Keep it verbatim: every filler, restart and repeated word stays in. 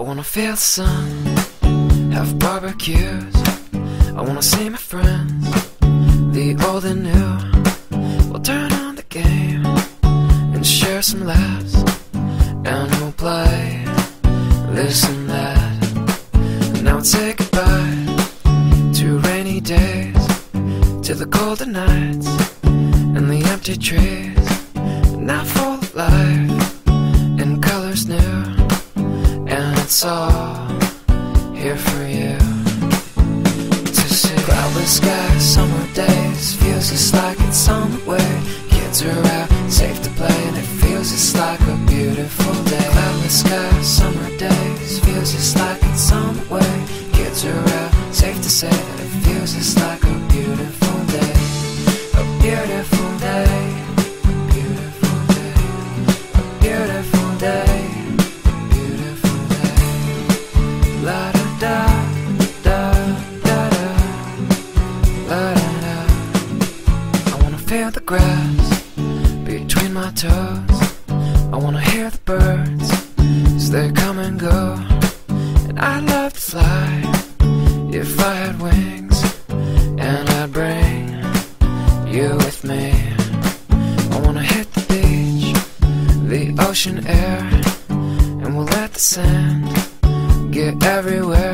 I wanna feel the sun, have barbecues. I wanna see my friends, the old and new. We'll turn on the game and share some laughs, and we'll play this and that. And now I'll say goodbye to rainy days, to the colder nights and the empty trees. Now full of life and colors new, and it's all here for you to see. Cloudless skies, summer days, feels just like it's on the way. Kids are out, safe to play, and it feels just like a beautiful day. Cloudless skies, summer days, feels just like it's on the way. Kids are out, safe to say that it feels just like a beautiful day. A beautiful day. Feel the grass between my toes. I wanna hear the birds as they come and go. And I'd love to fly if I had wings, and I'd bring you with me. I wanna hit the beach, the ocean air, and we'll let the sand get everywhere.